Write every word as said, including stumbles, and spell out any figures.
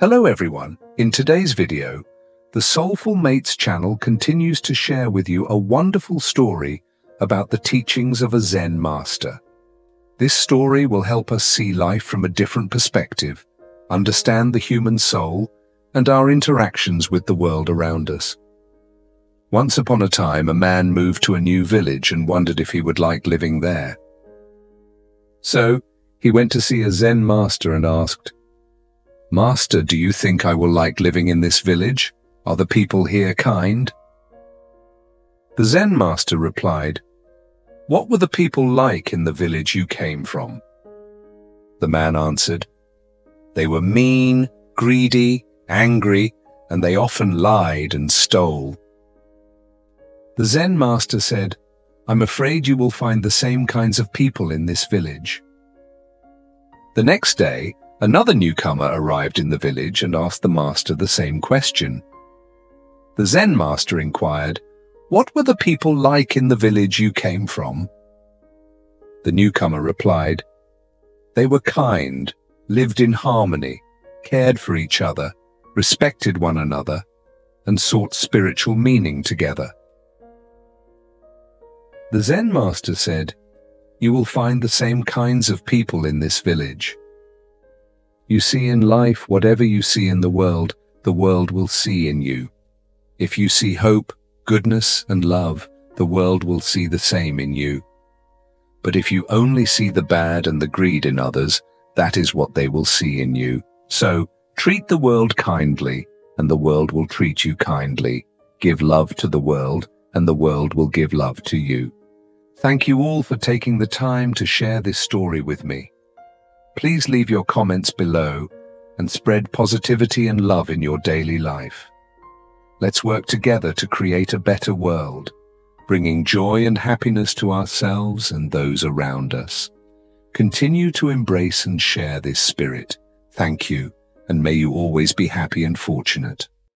Hello everyone, in today's video, the Soulful Mates channel continues to share with you a wonderful story about the teachings of a Zen master. This story will help us see life from a different perspective, understand the human soul, and our interactions with the world around us. Once upon a time, a man moved to a new village and wondered if he would like living there. So, he went to see a Zen master and asked, "Master, do you think I will like living in this village? Are the people here kind?" The Zen master replied, "What were the people like in the village you came from?" The man answered, "They were mean, greedy, angry, and they often lied and stole." The Zen master said, "I'm afraid you will find the same kinds of people in this village." The next day, another newcomer arrived in the village and asked the master the same question. The Zen master inquired, "What were the people like in the village you came from?" The newcomer replied, "They were kind, lived in harmony, cared for each other, respected one another, and sought spiritual meaning together." The Zen master said, "You will find the same kinds of people in this village. You see, in life, whatever you see in the world, the world will see in you. If you see hope, goodness, and love, the world will see the same in you. But if you only see the bad and the greed in others, that is what they will see in you. So, treat the world kindly, and the world will treat you kindly. Give love to the world, and the world will give love to you." Thank you all for taking the time to share this story with me. Please leave your comments below and spread positivity and love in your daily life. Let's work together to create a better world, bringing joy and happiness to ourselves and those around us. Continue to embrace and share this spirit. Thank you, and may you always be happy and fortunate.